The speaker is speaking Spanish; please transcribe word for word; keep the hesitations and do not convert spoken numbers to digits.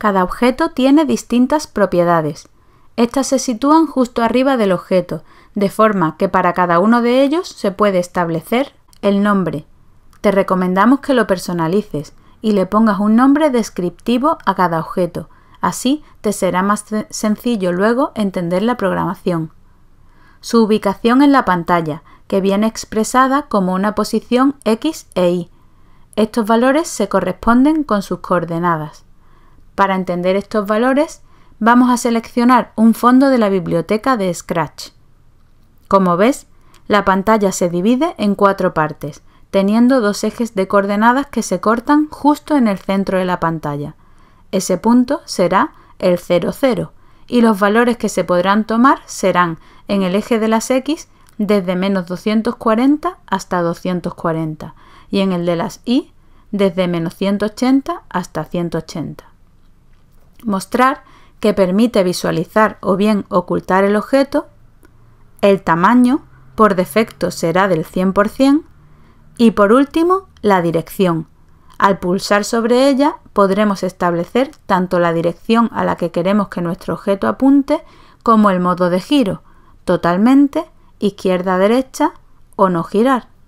Cada objeto tiene distintas propiedades. Estas se sitúan justo arriba del objeto, de forma que para cada uno de ellos se puede establecer el nombre. Te recomendamos que lo personalices y le pongas un nombre descriptivo a cada objeto. Así te será más sencillo luego entender la programación. Su ubicación en la pantalla, que viene expresada como una posición X e Y. Estos valores se corresponden con sus coordenadas. Para entender estos valores, vamos a seleccionar un fondo de la biblioteca de Scratch. Como ves, la pantalla se divide en cuatro partes, teniendo dos ejes de coordenadas que se cortan justo en el centro de la pantalla. Ese punto será el cero cero y los valores que se podrán tomar serán en el eje de las X desde menos doscientos cuarenta hasta doscientos cuarenta y en el de las Y desde menos ciento ochenta hasta ciento ochenta. Mostrar, que permite visualizar o bien ocultar el objeto. El tamaño, por defecto será del cien por ciento. Y por último, la dirección. Al pulsar sobre ella podremos establecer tanto la dirección a la que queremos que nuestro objeto apunte como el modo de giro, totalmente, izquierda-derecha o no girar.